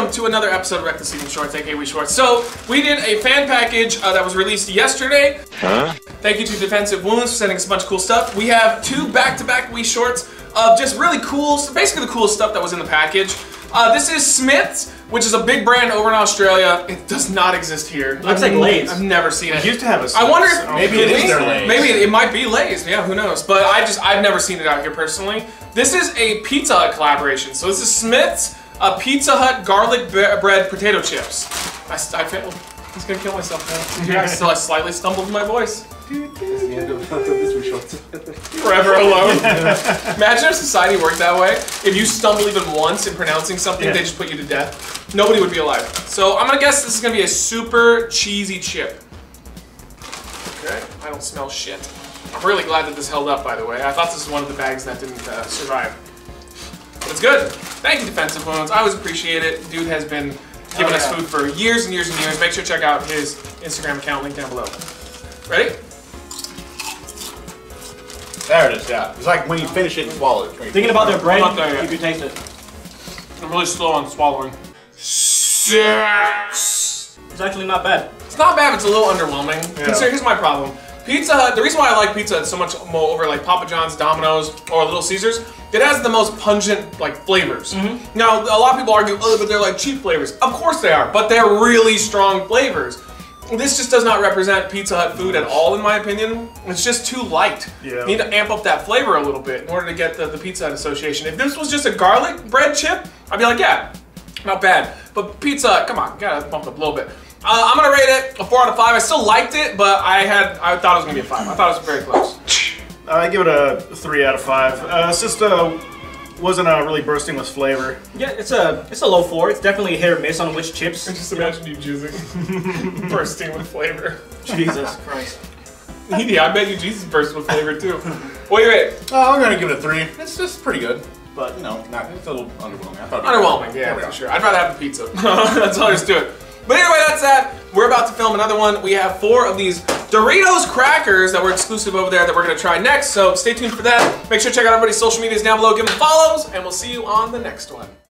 Welcome to another episode of Wreck the Season Shorts, aka We Shorts. So, we did a fan package that was released yesterday. Thank you to Defensive Wounds for sending us a bunch of cool stuff. We have two back-to-back We Shorts of just really cool, basically the coolest stuff that was in the package. This is Smith's, which is a big brand over in Australia. It does not exist here. It looks like Lay's. I've never seen it. It used to have a Smith's. I wonder if maybe it is their Lay's. Maybe it might be Lay's. Yeah, who knows? But I've never seen it out here personally. This is a Pizza Hut collaboration. So this is Smith's, a Pizza Hut garlic bread potato chips. I failed. I'm just gonna kill myself now. So I slightly stumbled in my voice. That's the end of this We Shorts. Forever alone. Imagine if society worked that way. If you stumble even once in pronouncing something, they just put you to death. Nobody would be alive. So I'm gonna guess this is gonna be a super cheesy chip. Okay, I don't smell shit. I'm really glad that this held up, by the way. I thought this was one of the bags that didn't survive. But it's good. Thank you, Defensive Wounds. I always appreciate it. Dude has been giving us food for years and years and years. Make sure to check out his Instagram account, link down below. Ready? There it is, yeah. It's like when you finish it and swallow it. Thinking about their bread, you taste it. I'm really slow on swallowing. It's actually not bad. It's not bad, it's a little underwhelming. Yeah. Consider, here's my problem. Pizza Hut, the reason why I like Pizza Hut so much more over like Papa John's, Domino's, or Little Caesars, it has the most pungent like flavors. Now, a lot of people argue, oh, but they're like cheap flavors. Of course they are, but they're really strong flavors. This just does not represent Pizza Hut food at all, in my opinion. It's just too light. You need to amp up that flavor a little bit in order to get the Pizza Hut association. If this was just a garlic bread chip, I'd be like, yeah, not bad. But Pizza Hut, come on, gotta bump it up a little bit. I'm gonna rate it a 4 out of 5. I still liked it, but I thought it was gonna be a 5. I thought it was very close. I give it a 3 out of 5. It's just wasn't really bursting with flavor. Yeah, it's a low 4. It's definitely a hit or miss on which chips. I just imagine you jizzing, bursting with flavor. Jesus Christ. Yeah, I bet you Jesus burst with flavor too. What do you rate? I'm gonna give it a 3. It's just pretty good. But you know, it's a little underwhelming. Underwhelming, yeah, for sure. I'd rather have the pizza. That's all there's to it. But anyway, that's that. We're about to film another one. We have 4 of these Doritos crackers that were exclusive over there that we're gonna try next, so stay tuned for that. Make sure to check out everybody's social medias down below, give them follows, and we'll see you on the next one.